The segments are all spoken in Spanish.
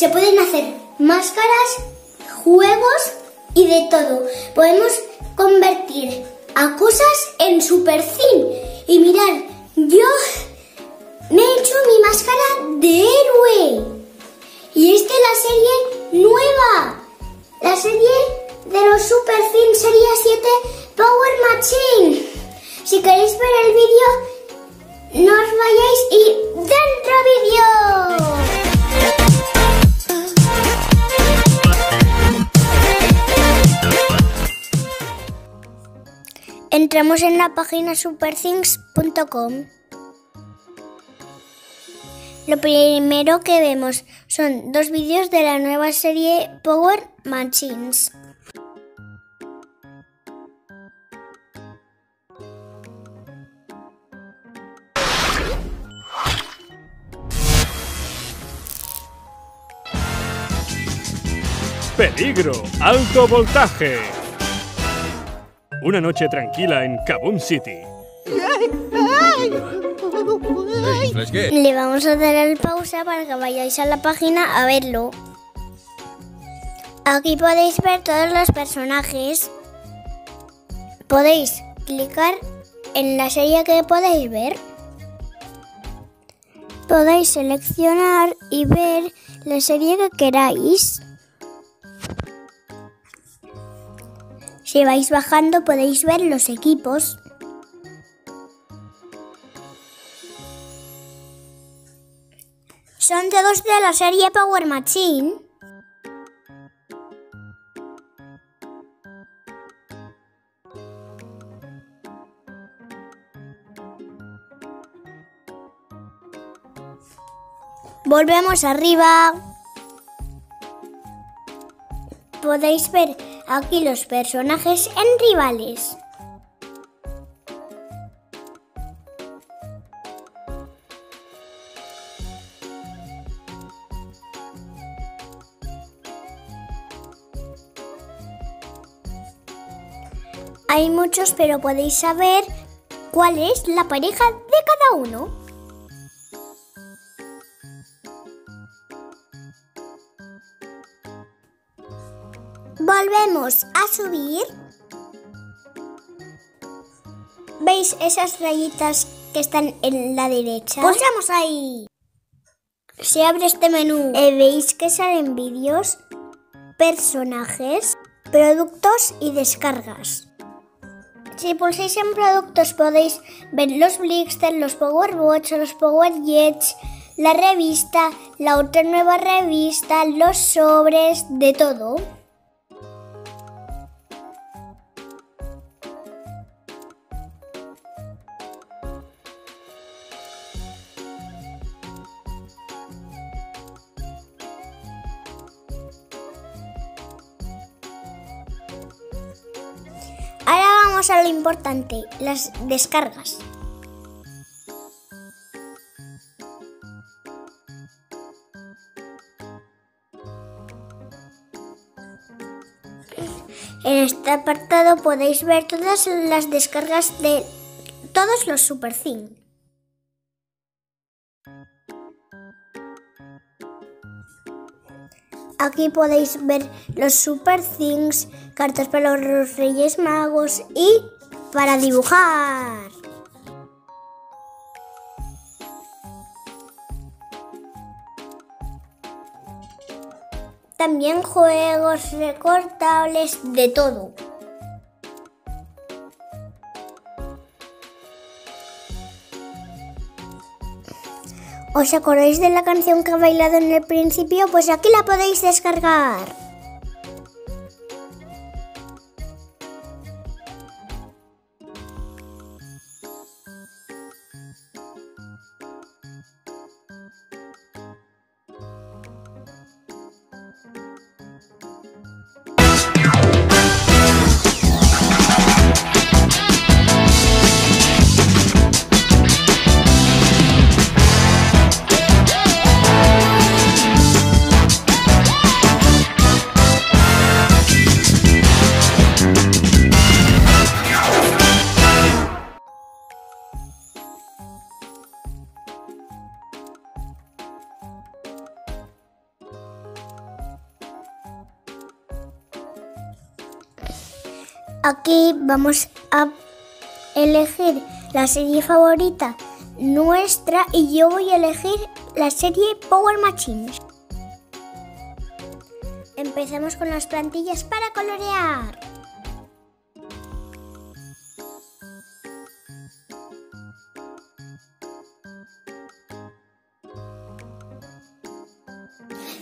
Se pueden hacer máscaras, juegos y de todo. Podemos convertir a cosas en supercín. Y mirad, yo me he hecho mi máscara de héroe. Y esta es la serie nueva. La serie de los supercín sería 7 Power Machines. Si queréis ver el vídeo, no os vayáis y ¡dentro vídeo! Entramos en la página superthings.com. Lo primero que vemos son dos vídeos de la nueva serie Power Machines. Peligro, alto voltaje. Una noche tranquila en Kaboom City. Le vamos a dar el pausa para que vayáis a la página a verlo. Aquí podéis ver todos los personajes. Podéis clicar en la serie que podéis ver. Podéis seleccionar y ver la serie que queráis. Si vais bajando podéis ver los equipos. Son todos de la serie Power Machine. Volvemos arriba. Podéis ver aquí los personajes en rivales. Hay muchos, pero podéis saber cuál es la pareja de cada uno. Volvemos a subir. ¿Veis esas rayitas que están en la derecha? ¡Pulsamos ahí! Se abre este menú. Veis que salen vídeos, personajes, productos y descargas. Si pulsáis en productos podéis ver los Blixter, los Power Bots, los Power Jets, la revista, la otra nueva revista, los sobres, de todo. Ahora vamos a lo importante, las descargas. En este apartado podéis ver todas las descargas de todos los supercín. Aquí podéis ver los Super Things, cartas para los Reyes Magos y para dibujar. También juegos recortables, de todo. ¿Os acordáis de la canción que ha bailado en el principio? Pues aquí la podéis descargar. Aquí vamos a elegir la serie favorita nuestra y yo voy a elegir la serie Power Machines. Empezamos con las plantillas para colorear.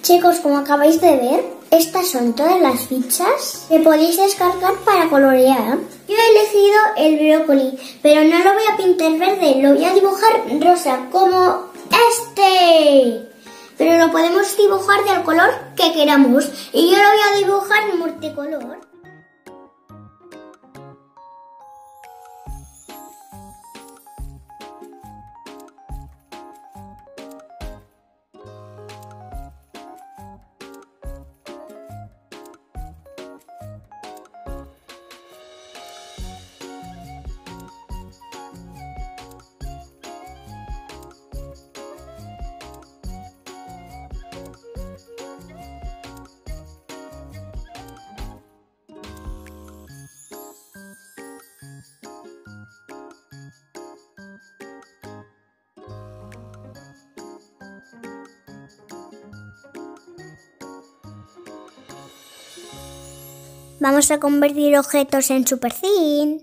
Chicos, como acabáis de ver, estas son todas las fichas que podéis descargar para colorear. Yo he elegido el brócoli, pero no lo voy a pintar verde, lo voy a dibujar rosa, como este. Pero lo podemos dibujar del color que queramos. Y yo lo voy a dibujar multicolor. Vamos a convertir objetos en super thin.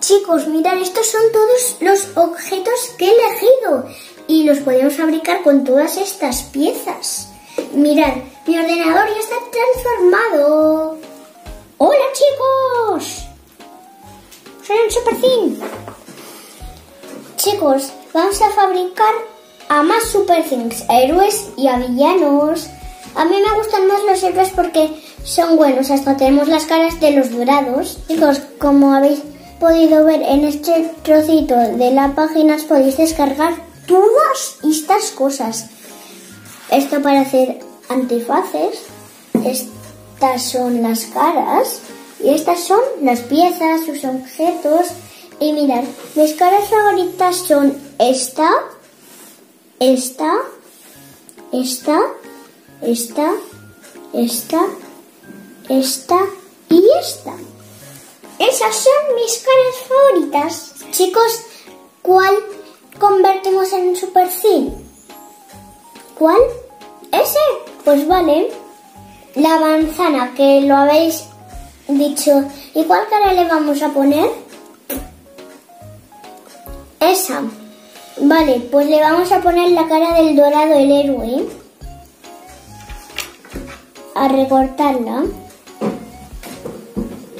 Chicos, mirad, estos son todos los objetos que he elegido y los podemos fabricar con todas estas piezas. Mirad, mi ordenador ya está transformado. ¡Hola, chicos! Soy un super thin. Chicos, vamos a fabricar a más super things, a héroes y a villanos. A mí me gustan más los héroes porque son buenos, hasta tenemos las caras de los dorados. Chicos, como habéis podido ver en este trocito de la página, os podéis descargar todas estas cosas. Esto para hacer antifaces, estas son las caras y estas son las piezas, sus objetos. Y mirad, mis caras favoritas son esta y esta. Esas son mis caras favoritas. Chicos, ¿cuál convertimos en super thin? ¿Cuál? ¿Ese? Pues vale. La manzana, que lo habéis dicho. ¿Y cuál cara le vamos a poner? Esa. Vale, pues le vamos a poner la cara del dorado, el héroe. A recortarla.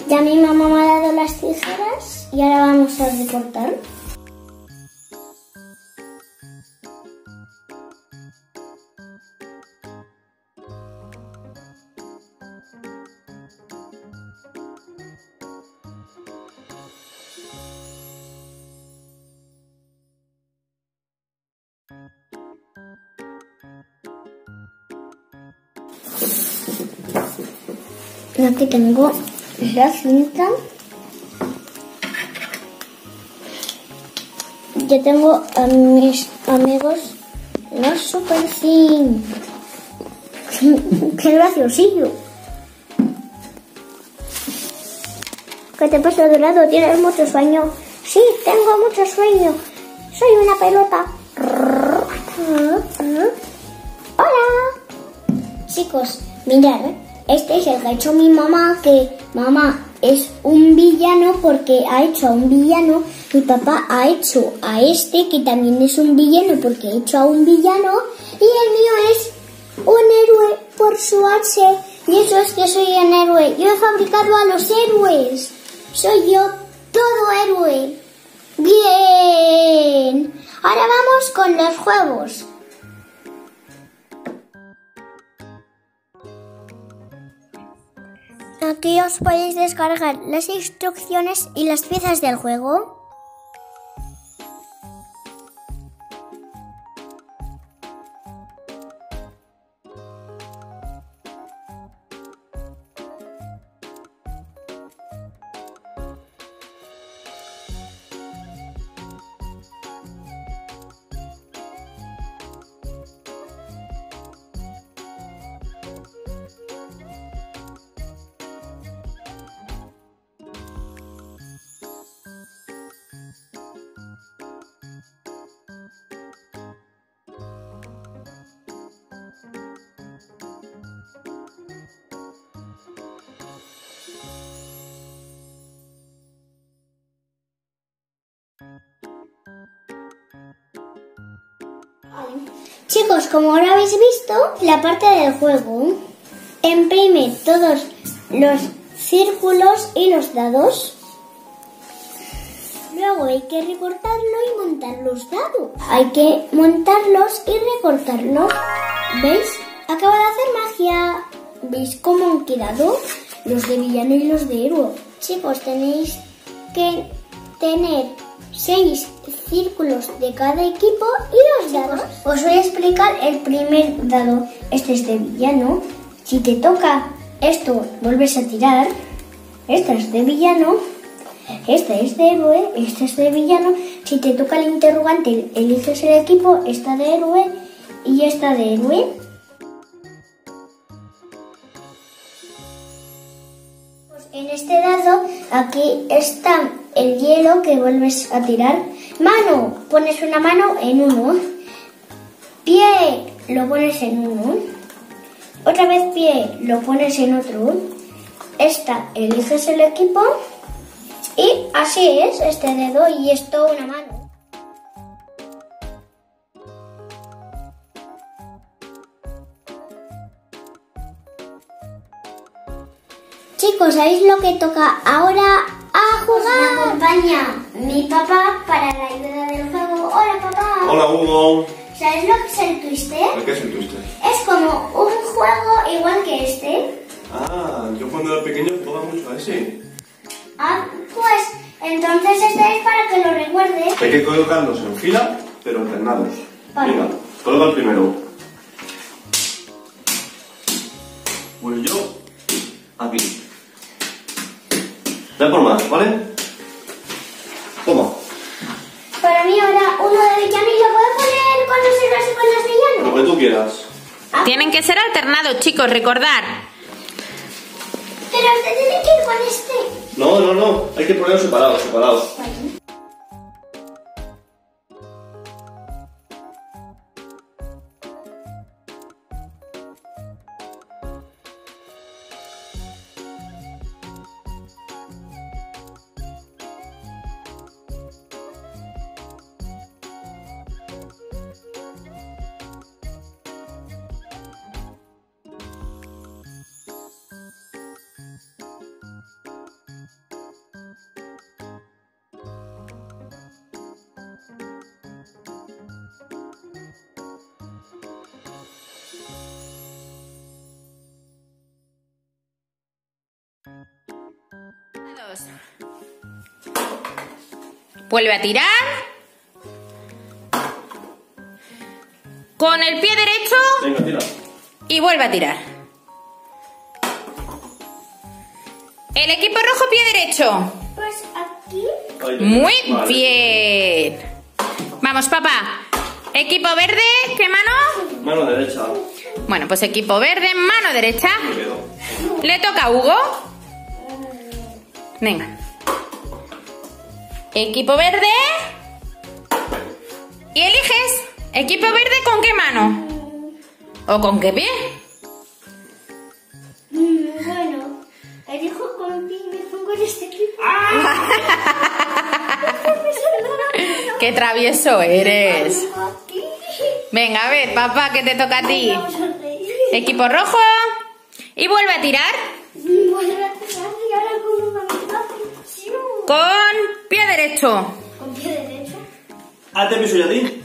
Ya mi mamá me ha dado las tijeras y ahora vamos a recortar. Aquí tengo la cinta. Yo tengo a mis amigos los super thin. ¡Qué graciosillo! ¿Qué te pasa, dorado? ¿Tienes mucho sueño? Sí, tengo mucho sueño. Soy una pelota. ¡Hola! Chicos, mirad, ¿eh? Este es el que ha hecho mi mamá, que mamá es un villano porque ha hecho a un villano. Mi papá ha hecho a este, que también es un villano porque ha hecho a un villano. Y el mío es un héroe por su H. Y eso es que soy un héroe. Yo he fabricado a los héroes. Soy yo todo héroe. Bien. Ahora vamos con los juegos. Aquí os podéis descargar las instrucciones y las piezas del juego. Chicos, como ahora habéis visto, la parte del juego imprime todos los círculos y los dados. Luego hay que recortarlo y montar los dados. Hay que montarlos y recortarlos. ¿Veis? Acaba de hacer magia. ¿Veis cómo han quedado? Los de villano y los de héroe. Chicos, tenéis que tener 6 círculos de cada equipo y los dados. Os voy a explicar el primer dado. Este es de villano. Si te toca esto, vuelves a tirar. Esta es de villano. Esta es de héroe. Esta es de villano. Si te toca el interrogante, eliges el equipo. Esta de héroe y esta de héroe. En este dado, aquí está el hielo que vuelves a tirar. Mano, pones una mano en uno. Pie, lo pones en uno. Otra vez pie, lo pones en otro. Esta, eliges el equipo. Y así es, este dedo y esto una mano. Chicos, ¿sabéis lo que toca ahora? ¡A jugar! Me acompaña mi papá para la ayuda del juego. ¡Hola, papá! ¡Hola, Hugo! ¿Sabéis lo que es el Twister? ¿Qué es el Twister? Es como un juego igual que este. Ah, yo cuando era pequeño jugaba mucho a ese. Ah, pues entonces este es para que lo recuerdes. Hay que colocarlos en fila, pero alternados. Vale. Venga, coloca el primero. Pues yo, aquí. Da por más, ¿vale? Toma. Para mí ahora uno de villano y lo puedo poner con los héroes y con los villanos. Lo que tú quieras. Ah. Tienen que ser alternados, chicos, recordad. Pero usted tiene que ir con este. No, no, no. Hay que ponerlos separados, separados. Vuelve a tirar. Con el pie derecho. Venga, tira. Y vuelve a tirar. El equipo rojo, pie derecho. Pues aquí. Muy bien. Vamos, papá. Equipo verde, ¿qué mano? Mano derecha. Bueno, pues equipo verde, mano derecha. Le toca a Hugo. Venga. Equipo verde. Y eliges. Equipo verde, ¿con qué mano? ¿O con qué pie? Bueno, elijo con pie y me pongo en este equipo. ¡Ah! ¡Qué travieso eres! Venga, a ver, papá, que te toca a ti. Equipo rojo. Y vuelve a tirar. Vuelve a tirar y ahora con una mano. Con pie derecho. Con pie derecho. Hazte piso y a ti.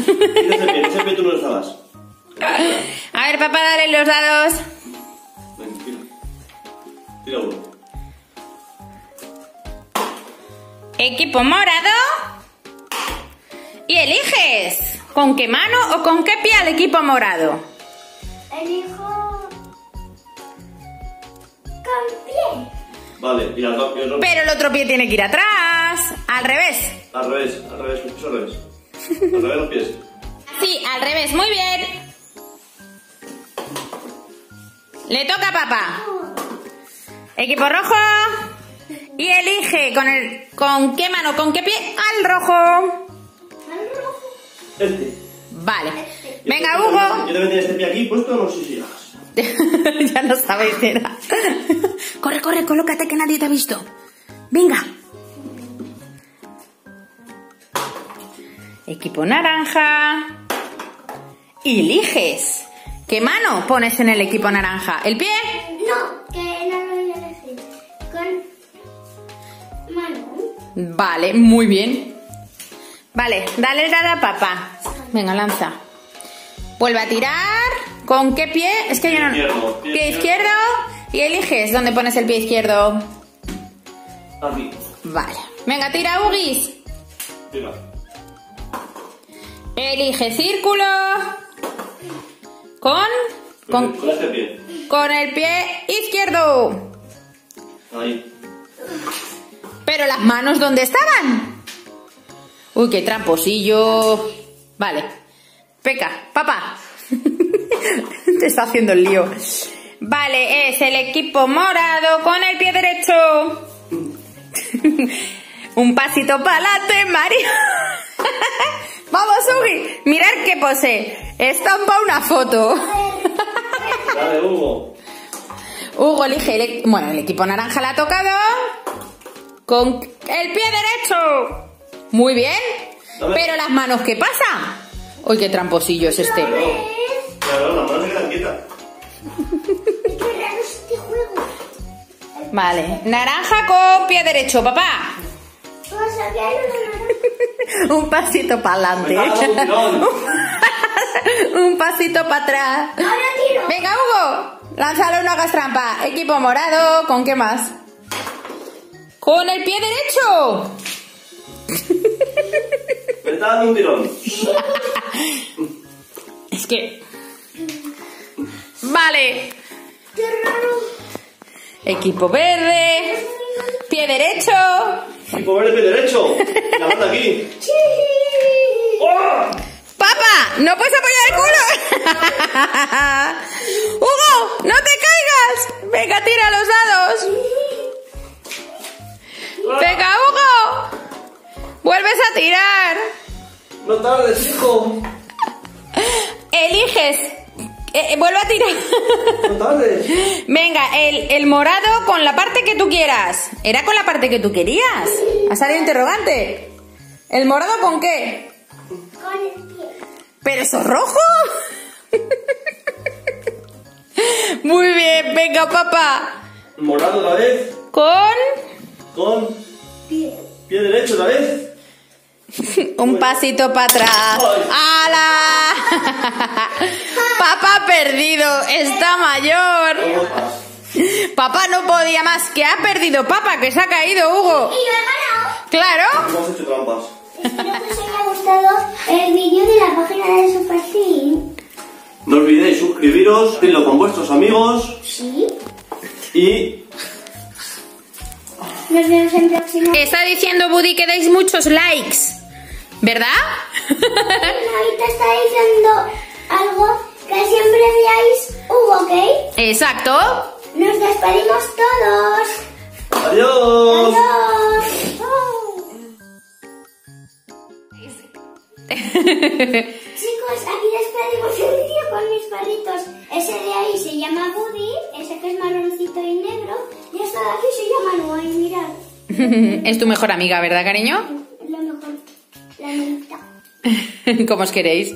Ese pie tú no lo sabes. A ver, papá, dale los dados. Venga, tira. Tira uno. Equipo morado. Y eliges. ¿Con qué mano o con qué pie al equipo morado? Elijo. Pie. Vale, y al otro. Pero el otro pie tiene que ir atrás. Al revés. Al revés, al revés, mucho al revés. Al revés los pies. Sí, al revés, muy bien. Le toca a papá. Equipo rojo. Y elige con qué mano, con qué pie al rojo. Al rojo. Este. Vale. Este. Venga, Hugo. Yo también tenía este pie aquí puesto, no sé si hagas. Ya no sabéis nada. Corre, corre, colócate que nadie te ha visto. Venga. Equipo naranja. Y eliges. ¿Qué mano pones en el equipo naranja? ¿El pie? No, que no lo voy a decir. Con mano. Vale, muy bien. Vale, dale a la papá. Venga, lanza. Vuelve a tirar. ¿Con qué pie? Es que yo no... Pie izquierdo. Y eliges dónde pones el pie izquierdo. Aquí. Vale. Venga, tira, Ugis. Tira. Elige círculo. Con este pie. Con el pie izquierdo. Ahí. Pero las manos, ¿dónde estaban? Uy, qué tramposillo. Vale. Peca, papá. Te está haciendo el lío. Vale, es el equipo morado con el pie derecho. Un pasito para adelante, Mario. Vamos, Ugi. Mirad qué pose. Estampa una foto. Dale, Hugo. Hugo elige el equipo naranja la ha tocado. Con el pie derecho. Muy bien. Dale. Pero las manos, ¿qué pasa? Uy, qué tramposillo es este. Claro, las manos están quietas. Qué raro es este juego. Vale. Naranja con pie derecho, papá. Un pasito para adelante. Un pasito para atrás. Venga, Hugo. Lánzalo, no hagas trampa. Equipo morado. ¿Con qué más? Con el pie derecho. Me está dando un tirón. Es que... Vale. Qué raro. Equipo verde. Pie derecho. Equipo verde, pie derecho. La mata aquí. ¡Oh! ¡Papá! ¡No puedes apoyar el culo! ¡Hugo! ¡No te caigas! ¡Venga, tira los dados! ¡Venga, Hugo! ¡Vuelves a tirar! ¡No tardes, hijo! Eliges. Vuelvo a tirar. Venga, el morado con la parte que tú quieras. Era con la parte que tú querías. Ha salido interrogante. ¿El morado con qué? Con el pie. ¿Pero eso es rojo? Muy bien, venga, papá. Morado otra vez. Con pie derecho otra vez. Un pasito para atrás. ¡Hala! Papá perdido, está mayor. Papá no podía más, que ha perdido papá, que se ha caído Hugo. Y yo he ganado. Claro. Hemos hecho trampas. Espero que os haya gustado el vídeo de la página de Supercin. No olvidéis suscribiros, tenlo con vuestros amigos. Sí. Y... nos vemos en el próximo. Está diciendo Woody que dais muchos likes, ¿verdad? Ahorita está diciendo algo que siempre veáis Hugo, ¿ok? Exacto. Nos despedimos todos. Adiós. Adiós. Oh. Chicos, aquí despedimos el vídeo con mis perritos. Ese de ahí se llama Woody, ese que es marroncito y negro. Y esta de aquí se llama Luna, mirad. Es tu mejor amiga, ¿verdad, cariño? La mejor. La amiguita. ¿Cómo os queréis?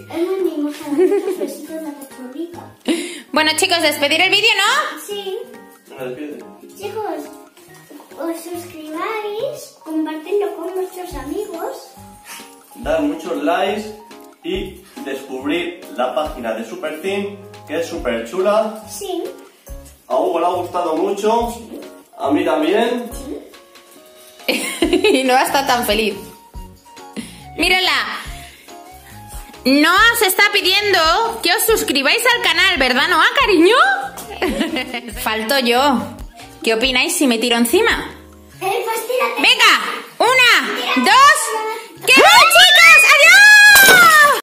Bueno, chicos, despedir el vídeo, ¿no? Sí. Chicos, os suscribáis, compartidlo con vuestros amigos, dad muchos likes y descubrid la página de Supercin, que es súper chula. Sí. A Hugo le ha gustado mucho, sí. A mí también. Sí. Y no está tan feliz. Mírenla. Nos está pidiendo que os suscribáis al canal, ¿verdad, Noa, cariño? Falto yo. ¿Qué opináis si me tiro encima? Venga, una, dos... ¡Qué chicas!